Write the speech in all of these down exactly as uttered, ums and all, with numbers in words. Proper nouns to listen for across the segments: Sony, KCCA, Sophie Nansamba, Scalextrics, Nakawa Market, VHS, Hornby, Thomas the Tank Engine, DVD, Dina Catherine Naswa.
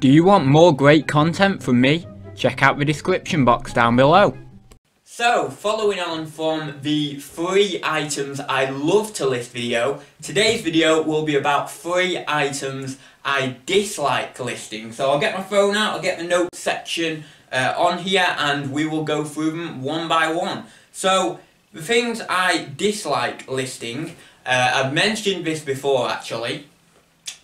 Do you want more great content from me? Check out the description box down below. So, following on from the three items I love to list video, today's video will be about three items I dislike listing. So I'll get my phone out, I'll get the notes section uh, on here, and we will go through them one by one. So, the things I dislike listing, uh, I've mentioned this before actually,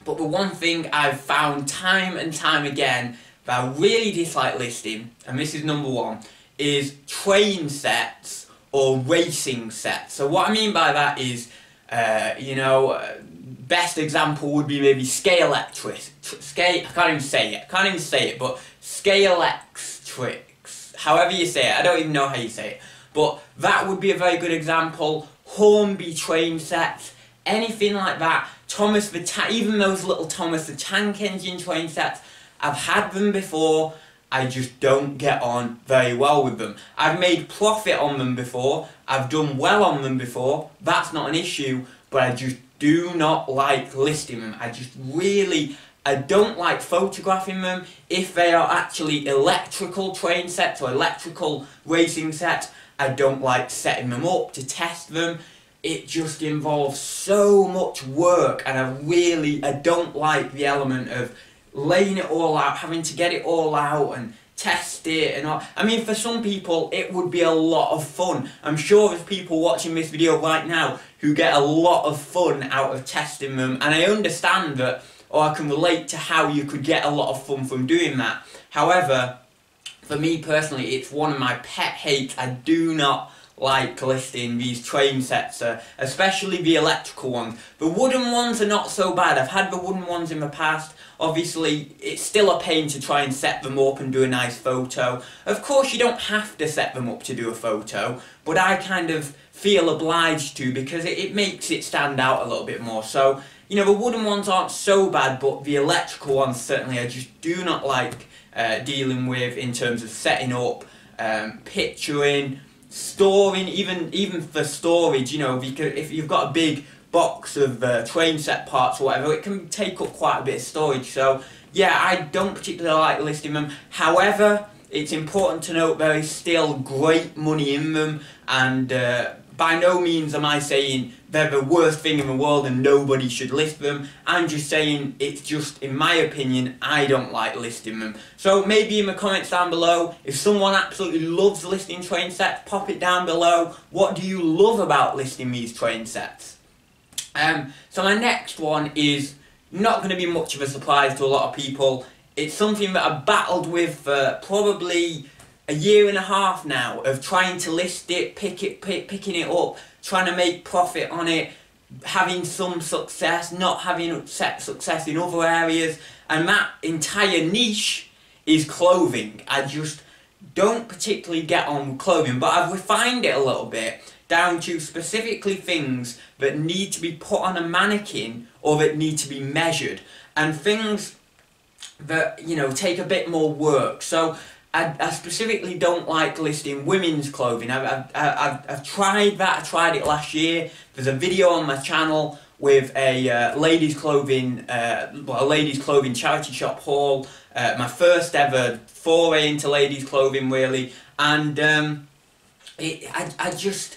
but the one thing I've found time and time again that I really dislike listing, and this is number one, is train sets or racing sets. So what I mean by that is, uh, you know, best example would be maybe Scalextrics. Scale, I can't even say it. I can't even say it. But Scalextrics, however you say it. I don't even know how you say it. But that would be a very good example. Hornby train sets, anything like that. Thomas the Ta- even those little Thomas the Tank Engine train sets. I've had them before. I just don't get on very well with them. I've made profit on them before, I've done well on them before, that's not an issue, but I just do not like listing them. I just really, I don't like photographing them. If they are actually electrical train sets or electrical racing sets, I don't like setting them up to test them. It just involves so much work, and I really, I don't like the element of laying it all out, having to get it all out and test it and all. I mean, for some people it would be a lot of fun. I'm sure there's people watching this video right now who get a lot of fun out of testing them, and I understand that, or I can relate to how you could get a lot of fun from doing that. However, for me personally, it's one of my pet hates. I do not like listing these train sets, uh, especially the electrical ones. The wooden ones are not so bad. I've had the wooden ones in the past. Obviously, it's still a pain to try and set them up and do a nice photo. Of course, you don't have to set them up to do a photo, but I kind of feel obliged to because it, it makes it stand out a little bit more. So, you know, the wooden ones aren't so bad, but the electrical ones certainly I just do not like uh, dealing with in terms of setting up, um, picturing, storing, even even for storage. You know, because if you've got a big box of uh, train set parts or whatever, it can take up quite a bit of storage. So yeah, I don't particularly like listing them. However, it's important to note there is still great money in them, and uh, by no means am I saying they're the worst thing in the world and nobody should list them. I'm just saying it's just, in my opinion, I don't like listing them. So maybe in the comments down below, if someone absolutely loves listing train sets, pop it down below. What do you love about listing these train sets? Um, so my next one is not going to be much of a surprise to a lot of people. It's something that I've battled with for uh, probably a year and a half now, of trying to list it, pick it, pick, picking it up, trying to make profit on it, having some success, not having success in other areas, and that entire niche is clothing. I just don't particularly get on with clothing, but I've refined it a little bit down to specifically things that need to be put on a mannequin or that need to be measured, and things that, you know, take a bit more work. So I, I specifically don't like listing women's clothing. I've, I've, I've, I've tried that, I tried it last year. There's a video on my channel with a uh, ladies clothing, uh, well, a ladies clothing charity shop haul, uh, my first ever foray into ladies clothing really, and um, it, I, I just,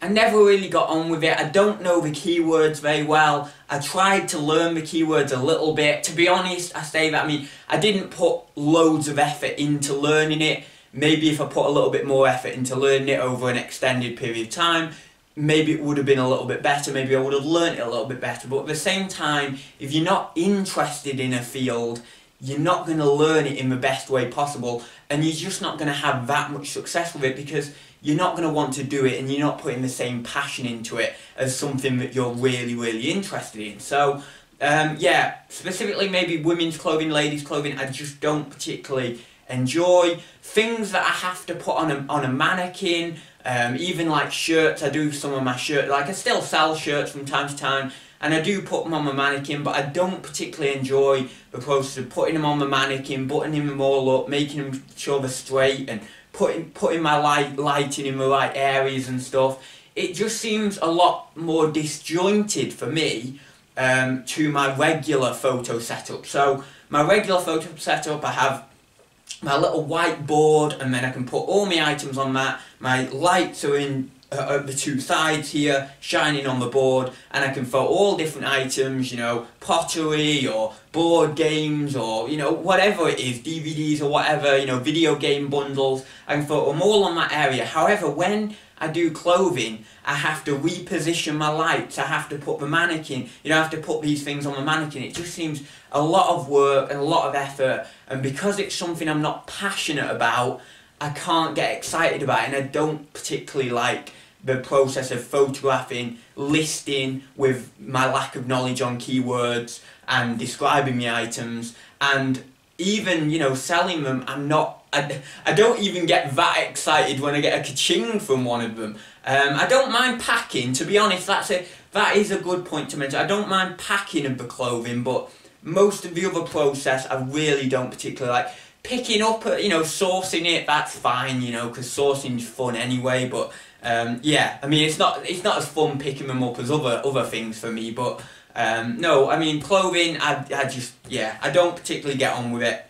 I never really got on with it. I don't know the keywords very well. I tried to learn the keywords a little bit. To be honest, I say that, I mean, I didn't put loads of effort into learning it. Maybe if I put a little bit more effort into learning it over an extended period of time, maybe it would have been a little bit better, maybe I would have learned it a little bit better. But at the same time, if you're not interested in a field, you're not going to learn it in the best way possible, and you're just not going to have that much success with it because you're not going to want to do it and you're not putting the same passion into it as something that you're really, really interested in. So, um, yeah, specifically maybe women's clothing, ladies' clothing, I just don't particularly enjoy. Things that I have to put on a, on a mannequin, um, even like shirts. I do some of my shirts, like I still sell shirts from time to time, and I do put them on my mannequin, but I don't particularly enjoy the process of putting them on the mannequin, buttoning them all up, making them sure they're straight, and putting putting my light lighting in the right areas and stuff. It just seems a lot more disjointed for me um, to my regular photo setup. So my regular photo setup, I have my little whiteboard, and then I can put all my items on that. My lights are in uh, the two sides here, shining on the board, and I can throw all different items, you know, pottery or board games or, you know, whatever it is, D V Ds or whatever, you know, video game bundles. I can throw them all on that area. However, when I do clothing, I have to reposition my lights, I have to put the mannequin, you know, I have to put these things on the mannequin. It just seems a lot of work and a lot of effort, and because it's something I'm not passionate about, I can't get excited about it, and I don't particularly like the process of photographing, listing with my lack of knowledge on keywords and describing the items, and even, you know, selling them, I'm not I, I don't even get that excited when I get a ka-ching from one of them. Um, I don't mind packing, to be honest, that's a, that is a good point to mention. I don't mind packing of the clothing, but most of the other process I really don't particularly like. Picking up, you know, sourcing it, that's fine, you know, because sourcing's fun anyway, but um, yeah, I mean, it's not it's not as fun picking them up as other, other things for me, but um, no, I mean, clothing, I, I just, yeah, I don't particularly get on with it.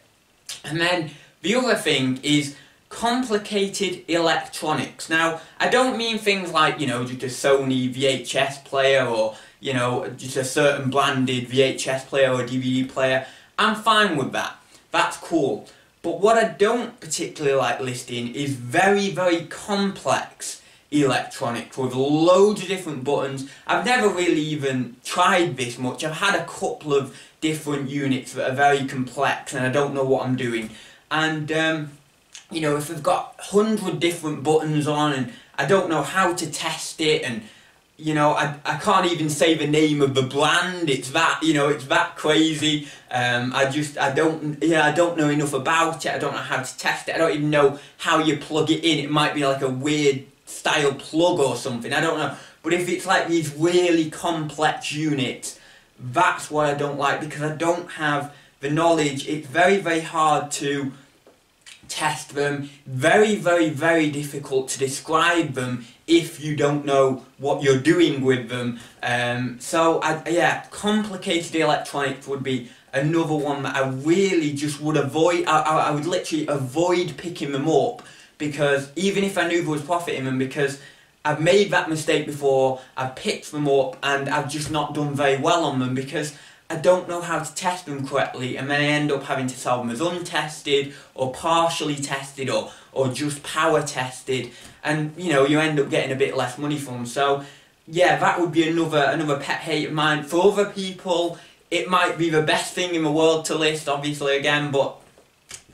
And then the other thing is complicated electronics. Now, I don't mean things like, you know, just a Sony V H S player or, you know, just a certain branded V H S player or D V D player. I'm fine with that. That's cool. But what I don't particularly like listing is very, very complex electronics with loads of different buttons. I've never really even tried this much. I've had a couple of different units that are very complex and I don't know what I'm doing. And, um, you know, if I've got a hundred different buttons on and I don't know how to test it, and, you know, I, I can't even say the name of the brand, it's that, you know, it's that crazy. Um, I just, I don't, yeah, I don't know enough about it, I don't know how to test it, I don't even know how you plug it in. It might be like a weird style plug or something, I don't know. But if it's like these really complex units, that's what I don't like, because I don't have the knowledge. It's very, very hard to test them, very, very, very difficult to describe them if you don't know what you're doing with them. Um, so, I, yeah, complicated electronics would be another one that I really just would avoid. I, I, I would literally avoid picking them up, because even if I knew there was profit in them, because I've made that mistake before, I've picked them up and I've just not done very well on them because I don't know how to test them correctly, and then I end up having to sell them as untested or partially tested or, or just power tested, and, you know, you end up getting a bit less money from them. So yeah, that would be another another pet hate of mine. For other people, it might be the best thing in the world to list, obviously, again, but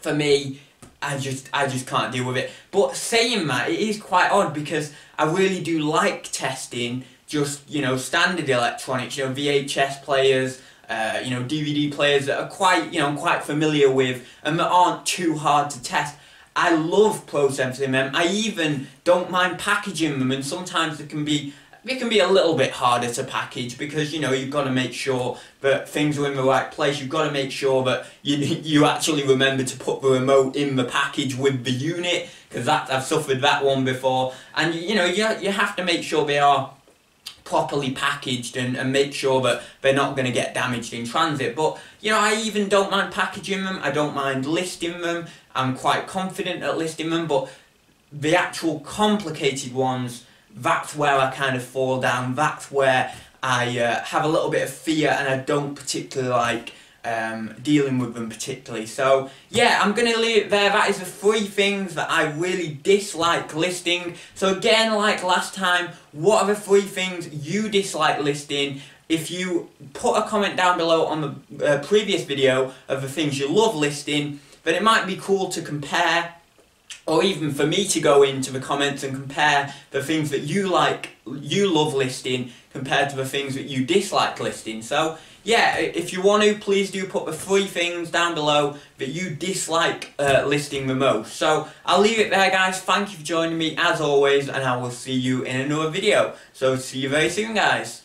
for me, I just I just can't deal with it. But saying that, it is quite odd because I really do like testing just, you know, standard electronics, you know, V H S players, Uh, you know, D V D players that are quite, you know, I'm quite familiar with and that aren't too hard to test. I love processing them. I even don't mind packaging them, and sometimes it can be it can be a little bit harder to package because, you know, you've got to make sure that things are in the right place. You've got to make sure that you you actually remember to put the remote in the package with the unit, because that I've suffered that one before. And, you know, you you have to make sure they are properly packaged and, and make sure that they're not going to get damaged in transit. But, you know, I even don't mind packaging them, I don't mind listing them, I'm quite confident at listing them, but the actual complicated ones, that's where I kind of fall down, that's where I uh, have a little bit of fear, and I don't particularly like um, dealing with them particularly. So yeah, I'm going to leave it there. That is the three things that I really dislike listing. So again, like last time, what are the three things you dislike listing? If you put a comment down below on the uh, previous video of the things you love listing, then it might be cool to compare, or even for me to go into the comments and compare the things that you like, you love listing compared to the things that you dislike listing. So yeah, if you want to, please do put the three things down below that you dislike uh, listing the most. So I'll leave it there, guys. Thank you for joining me as always, and I will see you in another video. So see you very soon, guys.